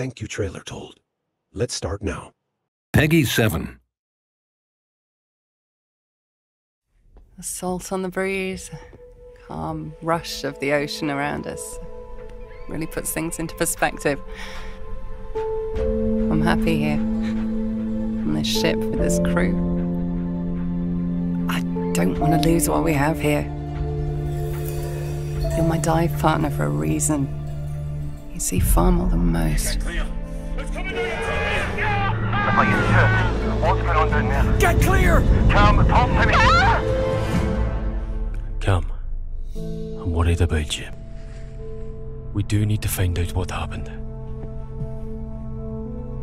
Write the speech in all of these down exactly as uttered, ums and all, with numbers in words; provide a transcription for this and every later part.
Thank you, TrailerTold. Let's start now. Peggy seven. Salt on the breeze, calm rush of the ocean around us. Really puts things into perspective. I'm happy here, on this ship with this crew. I don't want to lose what we have here. You're my dive partner for a reason. You see far more than most. Get clear! Get clear! Come, talk to me! Come. I'm worried about you. We do need to find out what happened.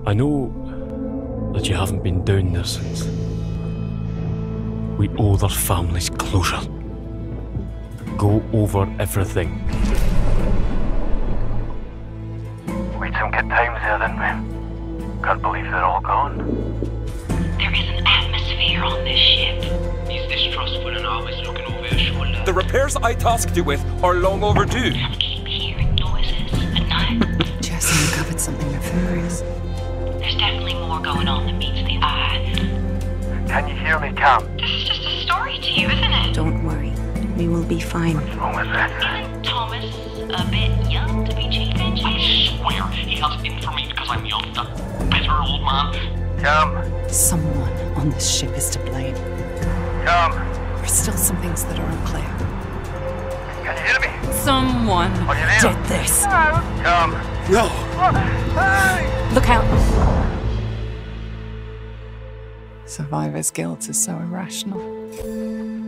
I know that you haven't been down there since. We owe their families closure. Go over everything. We don't get times there, didn't we? Can't believe they're all gone. There is an atmosphere on this ship. He's distrustful and always looking over his shoulder. The repairs I tasked you with are long overdue. I keep hearing noises at night. Jesse uncovered something nefarious. There's definitely more going on than meets the eye. Can you hear me, Cam? This is just a story to you, isn't it? Don't worry. We will be fine. What's wrong with that? Isn't Thomas a bit young to be chief engineer? I swear he has in for me because I'm young. That bitter old man. Cam. Someone on this ship is to blame. Cam. There's still some things that are unclear. Can you hear me? Someone did this. Cam. No. Hey. Look out. Survivor's guilt is so irrational.